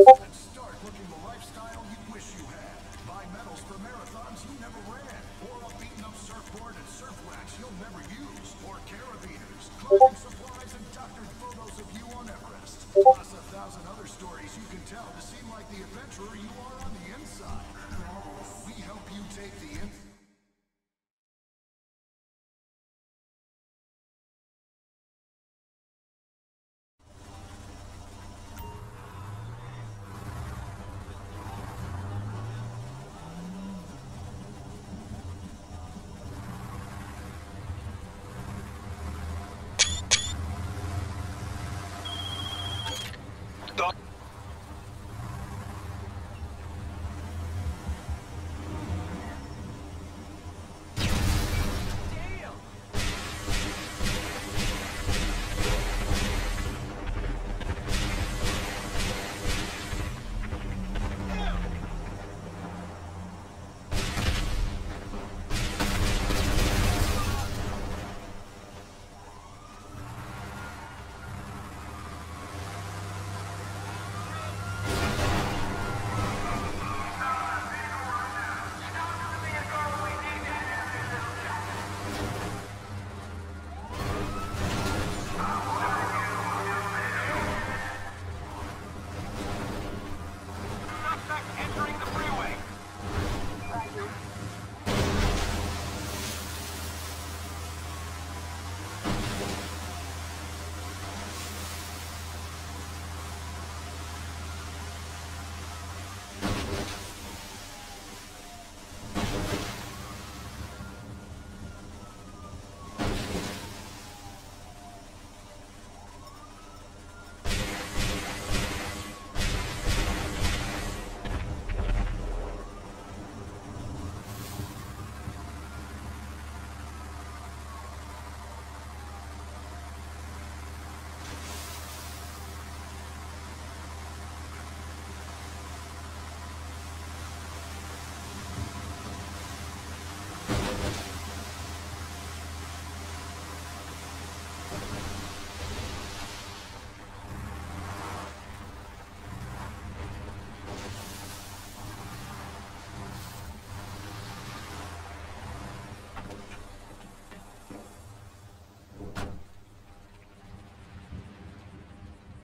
And start looking the lifestyle you wish you had. Buy medals for marathons you never ran, or a beaten up surfboard and surf racks you'll never use, or carabiners, clothing supplies, and doctored photos of you on Everest. Plus 1,000 other stories you can tell to seem like the adventurer you are on the inside. We help you take the